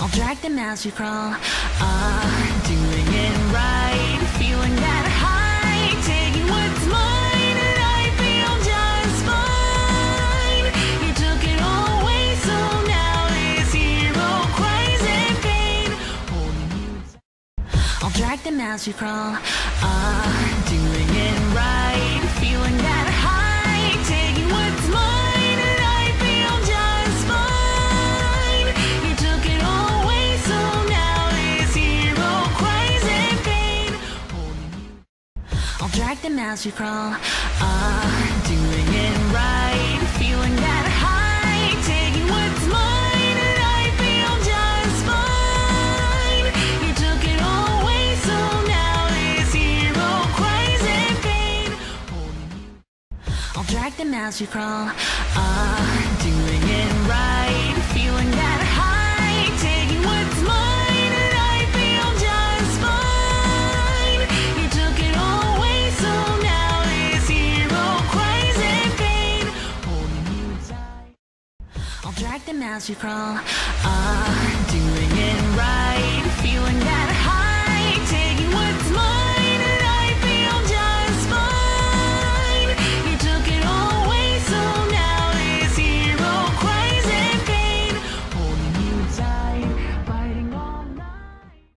I'll drag them as we crawl. Doing it right, feeling that high, taking what's mine, and I feel just fine. You took it all away, so now this hero cries in pain, holding you. I'll drag them as we crawl. Doing it right, feeling that high, taking what's mine. Drag them as we crawl, doing it right, feeling that high, taking what's mine, and I feel just fine. You took it all away, so now this hero cries in pain, holding you. I'll drag them as we crawl, doing it right, feeling that high, taking what's mine. Drag them as we crawl, doing